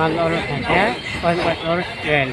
Mag-orot na siya, mag-orot 12.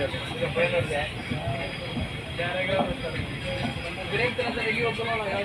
Video orang video orang video orang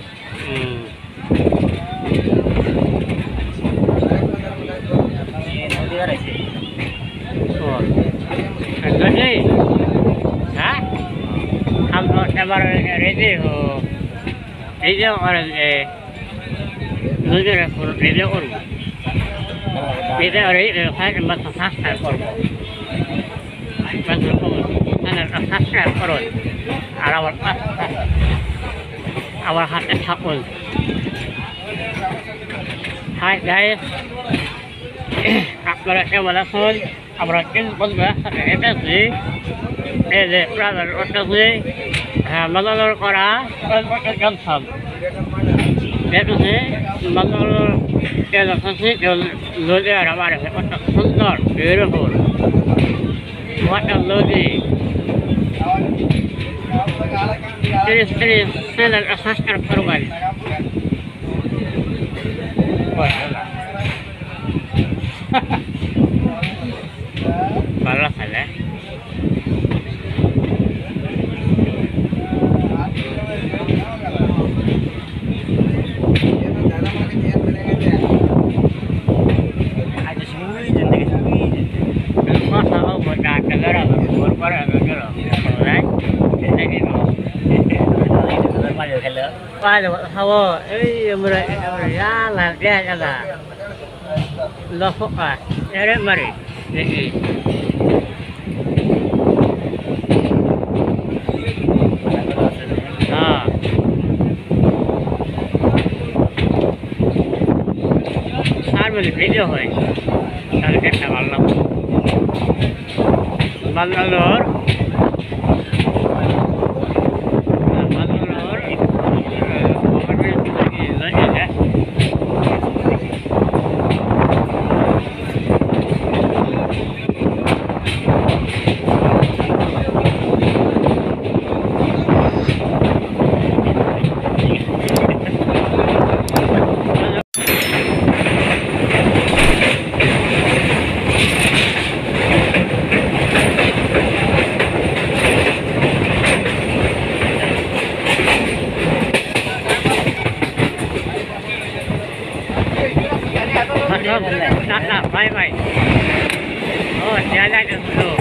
video orang itu kan bersasar orang bersasar orang awal awal hati takut. Hai guys, apa lagi balasan? Apa lagi balasan? Ini sih, ini brother orang sih. Mangalore kora, Mangalore Johnson. Itu sih, Mangalore Johnson sih, Lodi ada mana? Kota Sundar, beautiful. Kota Lodi. Terus selang asaskan perubahan. Balas salah. Qua được sao ấy mình ra làm ra cho là lo phúc à để đấy mà đi à sao mình video rồi sao cái này vào lắm bạn alo Not, bye bye. Oh, yeah, I like this too.